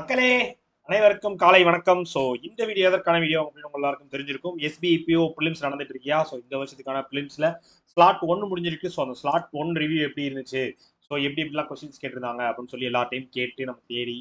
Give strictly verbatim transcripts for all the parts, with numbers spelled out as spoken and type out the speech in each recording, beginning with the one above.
மக்களே அனைவருக்கும் காலை வணக்கம். ஸோ இந்த வீடியோ எதற்கான வீடியோ அப்படின்னு உங்க எல்லாருக்கும் தெரிஞ்சிருக்கும். எஸ்பிஐ பிஓ பிலிம்ஸ் நடந்துட்டு இருக்கியா? ஸோ இந்த வருஷத்துக்கான பிலிம்ஸ்ல ஸ்லாட் ஒன்று முடிஞ்சிருக்கு. ஸோ அந்த ஸ்லாட் ஒன் ரிவ்யூ எப்படி இருந்துச்சு, ஸோ எப்படி இப்படிலாம் கொஸ்டின்ஸ் கேட்டிருந்தாங்க அப்படின்னு சொல்லி எல்லா டைம் கேட்டு நம்ம தேடி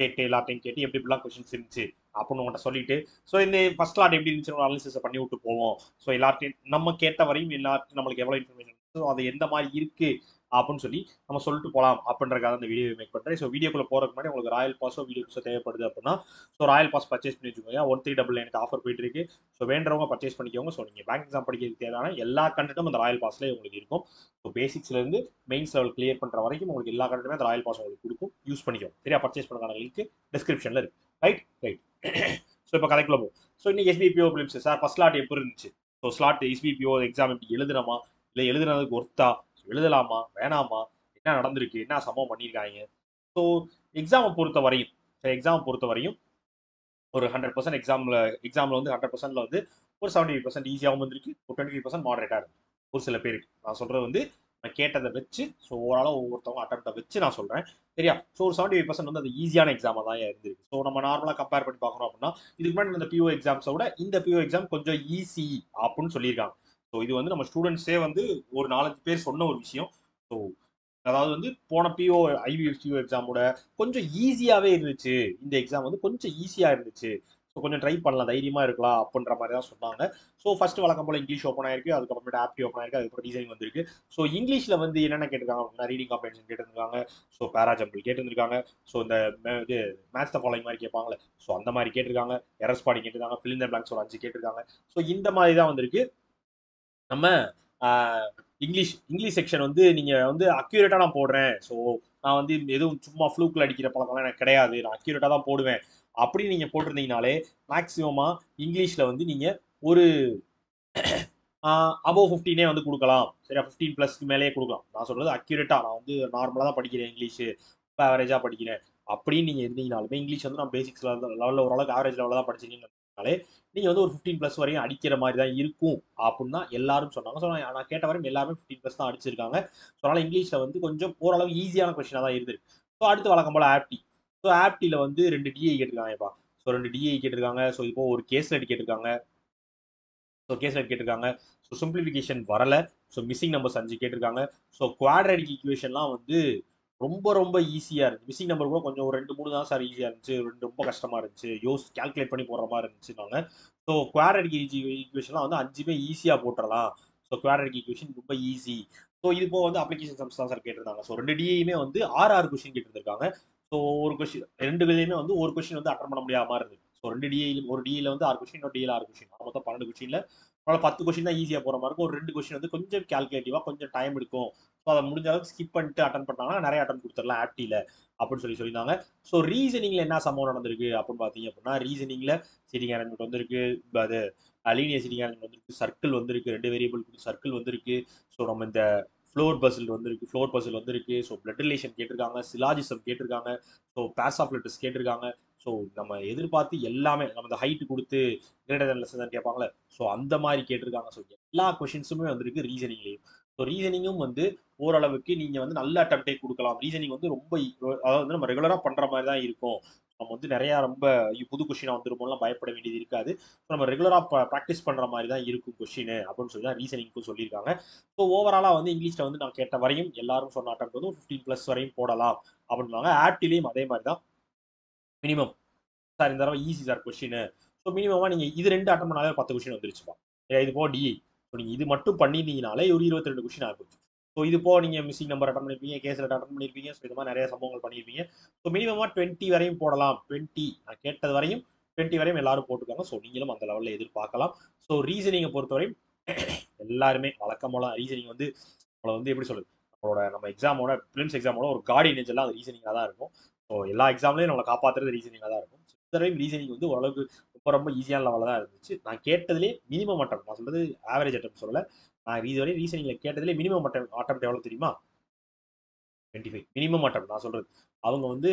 கேட்டு எல்லா டைம் கேட்டு எப்படி இப்படிலாம் கொஸ்டின்ஸ் இருந்துச்சு அப்படின்னு உங்கள்கிட்ட சொல்லிட்டு, ஸோ இந்த ஃபர்ஸ்ட் ஸ்லாட் எப்படி இருந்துச்சுன்னு அனாலிசிஸை பண்ணி விட்டு போவோம். ஸோ எல்லாத்தையும் நம்ம கேட்ட வரையும் எல்லாத்தையும் நம்மளுக்கு எவ்வளோ இன்ஃபர்மேஷன், ஸோ அது எந்த மாதிரி இருக்கு அப்படின்னு சொல்லி நம்ம சொல்லிட்டு போகலாம் அப்படின்றக்காக அந்த வீடியோ மேக் பண்ணுறேன். ஸோ வீடியோக்குள்ள போகிறதுக்கு முன்னாடி உங்களுக்கு ராயல் பாஸோ வீடியோ பாஸோ தேவைப்படுது அப்படின்னா, ஸோ ராயல் பாஸ் பர்ச்சேஸ் பண்ணி வச்சுக்கோங்க. ஒன் த்ரீ டபுள் நைனுக்கு ஆஃபர் போயிட்டு இருக்கு. ஸோ வேண்டவங்க பர்ச்சேஸ் பண்ணிக்கோங்க. ஸோ நீங்கள் பேங்க் எக்ஸாம் படிக்கிறதுக்கு தேவையான எல்லா கண்டென்ட்டும் அந்த ராயல் பாஸ்லேயே உங்களுக்கு இருக்கும். ஸோ பேசிக்ஸ்லேருந்து மெயின்ஸ் லெவல் கிளியர் பண்ணுற வரைக்கும் உங்களுக்கு எல்லா கண்டென்ட்டுமே அந்த ராயல் பாஸ் உங்களுக்கு கொடுக்கும். யூஸ் பண்ணிக்கோங்க. சரியா? பர்ச்சேஸ் பண்ணுறாங்க. லிங்க் டிஸ்கிரிப்ஷனில் இருக்கு. ரைட் ரைட் ஸோ இப்போ கதைக்குள்ள போகும். ஸோ இன்னைக்கு SBI PO prelims sir first slot எப்படி இருந்துச்சு? So slot SBI PO exam எப்படி எழுதுறமா, இல்லை எழுதுறதுக்கு ஒர்த்தா, எழுதலாமா வேணாமா, என்ன நடந்திருக்கு, என்ன சம்பவம் பண்ணியிருக்காங்க. ஸோ எக்ஸாமை பொறுத்த வரையும் எக்ஸாமை பொறுத்த வரையும் ஒரு ஹண்ட்ரட் பர்சன்ட் எக்ஸாமில் எக்ஸாமில் வந்து ஹண்ட்ரட் பர்சன்ட்ல வந்து ஒரு செவன்டி ஃபைவ் பர்சன்ட் ஈஸியாகவும் வந்துருக்கு. ஒரு டுவெண்ட்டி ஃபைவ் பர்சன்ட் மாடரேட்டாக இருக்குது ஒரு சில பேருக்கு. நான் சொல்கிறது வந்து நான் கேட்டதை வச்சு, ஸோ ஓவராலாக ஒவ்வொருத்தவங்க அட்டம்ப்டை வச்சு நான் சொல்கிறேன். சரியா? ஸோ ஒரு செவன்டி ஃபைவ் பர்சன்ட் வந்து அது ஈஸியான எக்ஸாமாக தான் இருந்திருக்கு. ஸோ நம்ம நார்மலாக கம்பேர் பண்ணி பார்க்குறோம் அப்படின்னா, இதுக்கு முன்னாடி இந்த பிஓ எக்ஸாம்ஸை விட இந்த பிஓ எக்ஸாம் கொஞ்சம் ஈஸி அப்படின்னு சொல்லியிருக்காங்க. ஸோ இது வந்து நம்ம ஸ்டூடெண்ட்ஸே வந்து ஒரு நாலஞ்சு பேர் சொன்ன ஒரு விஷயம். ஸோ அதாவது வந்து போன பிஓ ஐபிஎஃப் பிஓ எக்ஸாமோட கொஞ்சம் ஈஸியாகவே இருந்துச்சு இந்த எக்ஸாம், வந்து கொஞ்சம் ஈஸியாக இருந்துச்சு. ஸோ கொஞ்சம் ட்ரை பண்ணலாம், தைரியமாக இருக்கலாம் அப்படின்ற மாதிரி தான் சொன்னாங்க. ஸோ ஃபர்ஸ்ட் வழக்கம் போல் இங்கிலீஷ் ஓப்பன் ஆயிருக்கு, அதுக்கப்புறமேட்டு ஆப்டி ஓப்பன் ஆயிருக்கு, அதுக்கப்புறம் டீசைனிங் வந்திருக்கு. ஸோ இங்கிலீஷில் வந்து என்னென்ன கேட்டிருக்காங்க அப்படின்னா, ரீடிங் காம்படிஷன் கேட்டிருந்தாங்க. ஸோ பேரா ஜம்பிள் கேட்டிருந்திருக்காங்க. ஸோ இந்த இது மேட்ச் த ஃபாலோயிங் மாதிரி கேட்பாங்களே, ஸோ அந்த மாதிரி கேட்டிருக்காங்க. எரர் ஸ்பாடிங் கேட்டிருக்காங்க. ஃபில் இன் தி பிளாங்க்ஸ் ஒரு அஞ்சு கேட்டிருக்காங்க. ஸோ இந்த மாதிரி தான் வந்திருக்கு. நம்ம இங்கிலீஷ் இங்கிலீஷ் செக்ஷன் வந்து நீங்கள் வந்து அக்யூரேட்டாக நான் போடுறேன். ஸோ நான் வந்து எதுவும் சும்மா ஃப்ளூக்கில் அடிக்கிற பழக்கம்லாம் எனக்கு கிடையாது, நான் அக்யூரேட்டாக தான் போடுவேன் அப்படின்னு நீங்கள் போட்டிருந்தீங்கனாலே மேக்ஸிமமாக இங்கிலீஷில் வந்து நீங்கள் ஒரு அபோவ் ஃபிஃப்டீனே வந்து கொடுக்கலாம். சரியா? ஃபிஃப்டீன் ப்ளஸ்க்கு மேலேயே கொடுக்கலாம். நான் சொல்கிறது அக்யூரேட்டாக நான் வந்து நார்மலாக தான் படிக்கிறேன், இங்கிலீஷு இப்போ ஆவரேஜாக படிக்கிறேன் அப்படின்னு நீங்கள் இருந்தீங்கனாலுமே, இங்கிலீஷ் வந்து நான் பேசிக்ஸில் லெவலில் ஓரளவுக்கு ஆவரேஜ் லெவலில் தான் படிச்சிருக்கீங்க, நீங்கள் வந்து ஒரு ஃபிஃப்டீன் ப்ளஸ் வரையும் அடிக்கிற மாதிரி தான் இருக்கும் அப்படின்னு தான் எல்லாரும் சொன்னாங்க. ஸோ நான் கேட்ட வரையும் எல்லாருமே ஃபிஃப்டீன் ப்ளஸ் தான் அடிச்சிருக்காங்க. ஸோ அதனால் இங்கிலீஷில் வந்து கொஞ்சம் ஓரளவு ஈஸியான கொஸ்டினாக தான் இருந்திருக்கு. ஸோ அடுத்து வழக்கம் போல் ஆப்டி. ஸோ ஆப்டியில் வந்து ரெண்டு டிஐ கேட்டிருக்காங்கப்பா. ஸோ ரெண்டு டிஐ கேட்டிருக்காங்க. ஸோ இப்போ ஒரு கேஸ் நெட் கேட்டிருக்காங்க. ஸோ கேஸ் நெட் கேட்டிருக்காங்க. ஸோ சிம்பிளிஃபிகேஷன் வரலை. ஸோ மிஸ்ஸிங் நம்பர்ஸ் அஞ்சு கேட்டிருக்காங்க. ஸோ குவாட்ரடிக் ஈக்குவேஷன்லாம் வந்து ரொம்ப ரொம்ப ஈஸியாக இருந்துச்சு. மிஸ்ஸிங் நம்பர் கூட கொஞ்சம் ஒரு ரெண்டு மூணு தான் சார் ஈஸியாக இருந்துச்சு, ரெண்டு ரொம்ப கஷ்டமாக இருந்துச்சு, யோஸ் கால்குலேட் பண்ணி போடுற மாதிரி இருந்துச்சுனாங்க. ஸோ குவாட்ரடிக் ஈக்குவேஷன்லாம் வந்து அஞ்சுமே ஈஸியாக போட்டுடலாம். ஸோ குவாட்ரடிக் ஈக்குவேஷன் ரொம்ப ஈஸி. ஸோ இது போக வந்து அப்ளிகேஷன் சம்ஸ் தான் சார் கேட்டிருந்தாங்க. ஸோ ரெண்டு டிஐயுமே வந்து ஆறு ஆறு கொஸ்டின் கேட்டிருந்திருக்காங்க. ஸோ ஒரு கொஸ்டின் ரெண்டு இதுலேயுமே வந்து ஒரு கொஸ்டின் வந்து அட்டன் பண்ண முடியாத மாதிரி இருந்துச்சு. ஸோ ரெண்டு டிஐல ஒரு டிஐல வந்து ஆறு கொஸ்டின், ஒரு டிஐல ஆறு கொஸ்டின், மொத்தம் பன்னெண்டு கொஸ்டின்ல அதனால் பத்து கொஸ்டின் தான் ஈஸியாக போகிற மாதிரி இருக்கும். ஒரு ரெண்டு கொஸ்டின் வந்து கொஞ்சம் கால்குலேட்டிவாக கொஞ்சம் டைம் எடுக்கும். ஸோ அதை முடிஞ்ச அளவுக்கு ஸ்கிப் பண்ணிட்டு அட்டன் பண்ணாங்கன்னா நிறைய அட்டன் கொடுத்துடலாம் ஆப்டியில் அப்படின்னு சொல்லி சொல்லியிருந்தாங்க. ஸோ ரீசனிங்கில் என்ன சம்பவம் நடந்திருக்கு அப்படின்னு பார்த்தீங்க அப்படின்னா, ரீசனிங்கில் சீட்டிங் அரேஞ்ச்மெண்ட் வந்திருக்கு, அது லீனியர் சீட்டிங் அரேஞ்ச்மெண்ட் வந்திருக்கு, சர்க்கிள் வந்திருக்கு, ரெண்டு வேரியபிள் சர்க்கிள் வந்திருக்கு. ஸோ நம்ம இந்த ஃப்ளோர் பசில் வந்துருக்கு, ஃப்ளோர் பசில் வந்துருக்கு. ஸோ பிளட் ரிலேஷன் கேட்டிருக்காங்க, சிலாஜிசம் கேட்டிருக்காங்க. ஸோ பேஸ் ஆஃப் லெட்டர்ஸ் கேட்டிருக்காங்க. ஸோ நம்ம எதிர்பார்த்து எல்லாமே நம்ம இந்த ஹைட்டு கொடுத்து கிரேட்டர் தென் லெஸ் தான் கேட்பாங்களே, ஸோ அந்த மாதிரி கேட்டிருக்காங்க. ஸோ எல்லா கொஷின்ஸுமே வந்துருக்கு ரீசனிங்லேயும். ஸோ ரீசனிங்கும் வந்து ஓரளவுக்கு நீங்கள் வந்து நல்ல அட்டம்ப்டே கொடுக்கலாம். ரீசனிங் வந்து ரொம்ப அதாவது வந்து நம்ம ரெகுலராக பண்ணுற மாதிரி தான் இருக்கும். நம்ம வந்து நிறையா ரொம்ப புது கொஷினாக வந்துருப்போம்லாம் பயப்பட வேண்டியது இருக்காது. நம்ம ரெகுலராக ப்ராக்டிஸ் பண்ணுற மாதிரி தான் இருக்கும் கொஷின் அப்படின்னு சொல்லி தான் ரீசனிங்க்கும் சொல்லியிருக்காங்க. ஸோ ஓவராலாக வந்து இங்கிலீஷில் வந்து நான் கேட்ட வரையும் எல்லாரும் சொன்ன அட்டம்ப்ட் வந்து ஃபிஃப்டீன் ப்ளஸ் வரையும் போடலாம் அப்படின்னாங்க. ஆப்டிலையும் அதே மாதிரி தான். மினிமம் சார் இந்த தடவை ஈஸி சார் கொஸ்டின். ஸோ மினிமமாக நீங்கள் இது ரெண்டு அட்டன் பண்ணாலே பத்து கொஸ்டின் வந்துருச்சுப்பா. இது போக டிஐ ஸோ நீங்கள் இது மட்டும் பண்ணியிருந்தீங்கனாலே ஒரு இருபத்தி ரெண்டு கொஸ்டின் ஆகிடுச்சு. ஸோ இது போக நீங்கள் மிஸ்ஸிங் நம்பர் அட்டன் பண்ணியிருப்பீங்க, கேஸ் லெட்டர் அட்டன் பண்ணியிருப்பீங்க. ஸோ இது மாதிரி நிறைய சம்பவங்கள் பண்ணியிருப்பீங்க. ஸோ மினிமமாக டுவெண்ட்டி வரையும் போடலாம். டுவெண்ட்டி நான் கேட்டது வரையும் டுவெண்ட்டி வரையும் எல்லாரும் போட்டுருக்காங்க. ஸோ நீங்களும் அந்த லெவலில் எதிர்பார்க்கலாம். ஸோ ரீசனிங்கை பொறுத்தவரையும் எல்லாருமே வழக்கமாக ரீசனிங் வந்து நம்மளை வந்து எப்படி சொல்லுது, நம்மளோட நம்ம எக்ஸாமோட பிலிம்ஸ் எக்ஸாமோட ஒரு கார்டியன் ஏஞ்சல் அது ரீசனிங்காக தான் இருக்கும். ஸோ எல்லா எக்ஸாம்லேயும் நம்மளை காப்பாற்றுறது ரீசனிங்காக தான் இருக்கும். இத்தனையும் ரீசனிங் வந்து ஓரளவுக்கு ரொம்ப ரொம்ப ஈஸியான லெவலில் தான் இருந்துச்சு. நான் கேட்டதுலேயே மினிமம் அட்டம், நான் சொல்கிறது ஆவரேஜ் அட்டம் சொல்லலை, நான் இதுவரையும் ரீசனிங்கில் கேட்டதுலேயே மினிமம் அட்டம் அட்டம் எவ்வளோ தெரியுமா? டுவெண்ட்டி ஃபைவ் மினிமம் அட்டம் நான் சொல்கிறது. அவங்க வந்து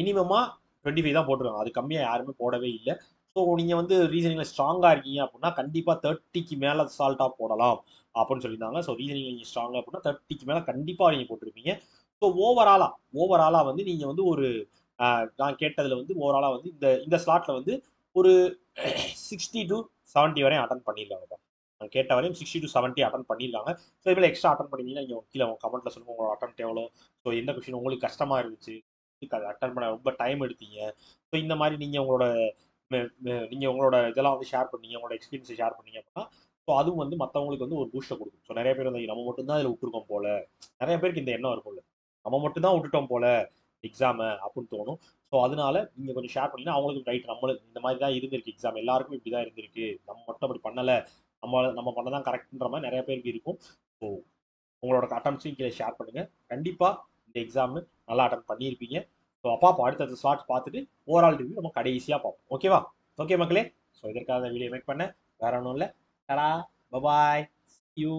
மினிமமாக டுவெண்ட்டி ஃபைவ் தான் போட்டிருக்காங்க. அது கம்மியாக யாருமே போடவே இல்லை. ஸோ நீங்கள் வந்து ரீசனிங்கில் ஸ்ட்ராங்காக இருக்கீங்க அப்படின்னா கண்டிப்பாக தேர்ட்டிக்கு மேலே சால்ட்டாக போடலாம் அப்படின்னு சொல்லியிருந்தாங்க. ஸோ ரீசனிங்கில் நீங்கள் ஸ்ட்ராங்காக அப்படின்னா தேர்ட்டிக்கு மேலே கண்டிப்பாக நீங்கள் போட்டிருப்பீங்க. ஸோ ஓவராலாக ஓவராலாக வந்து நீங்கள் வந்து ஒரு நான் கேட்டதில் வந்து ஓவராலாக வந்து இந்த இந்த ஸ்லாட்டில் வந்து ஒரு சிக்ஸ்டி டு செவன்ட்டி வரையும் அட்டன் பண்ணிடலாம். தான் நான் கேட்ட வரையும் சிக்ஸ்டி டு செவன்ட்டி அட்டன் பண்ணிடலாங்க. ஸோ இதில் எக்ஸ்ட்ரா அட்டன் பண்ணிங்கன்னா நீங்கள் கீழே உங்கள் கமெண்ட்டில் சொல்லுங்கள் உங்களோட அட்டன் எவ்வளோ, ஸோ எந்த கொஷின் உங்களுக்கு கஷ்டமாக இருந்துச்சு, அது அட்டன் பண்ண ரொம்ப டைம் எடுத்தீங்க. ஸோ இந்த மாதிரி நீங்கள் உங்களோட நீங்கள் உங்களோட இதெல்லாம் வந்து ஷேர் பண்ணீங்க, உங்களோட எக்ஸ்பீரியன்ஸை ஷேர் பண்ணீங்க அப்படின்னா ஸோ அதுவும் வந்து மற்றவங்களுக்கு வந்து ஒரு பூஸ்ட்டை கொடுக்கும். ஸோ நிறைய பேர் வந்து நம்ம மட்டும்தான் இதில் விட்டுருக்கோம் போல், நிறைய பேருக்கு இந்த எண்ணம் இருக்கும்ல, நம்ம மட்டும்தான் விட்டுட்டோம் போல் எக்ஸாமு அப்படின்னு தோணும். ஸோ அதனால நீங்கள் கொஞ்சம் ஷேர் பண்ணிங்கன்னா அவங்களுக்கு ரைட், நம்மளுக்கு இந்த மாதிரி தான் இருந்திருக்கு எக்ஸாம், எல்லாருக்கும் இப்படி தான் இருந்திருக்கு, நம்ம மட்டும் அப்படி பண்ணலை, நம்ம நம்ம பண்ண தான் கரெக்டுன்ற மாதிரி நிறைய பேருக்கு இருக்கும். ஸோ உங்களோட அட்டம்ப்ட்ஸையும் கீழே ஷேர் பண்ணுங்கள். கண்டிப்பாக இந்த எக்ஸாமு நல்லா அட்டன் பண்ணியிருப்பீங்க. ஸோ அப்பாப்பா அடுத்தடுத்த ஸ்லாட்ஸ் பார்த்துட்டு ஓவரால் ரிவ்யூ நம்ம கடைசியாக பார்ப்போம். ஓகேவா? ஓகே மக்களே, ஸோ இதற்காக வீடியோ மேக் பண்ண வேற ஒன்றும் இல்லை. டடா, பாய், யூ.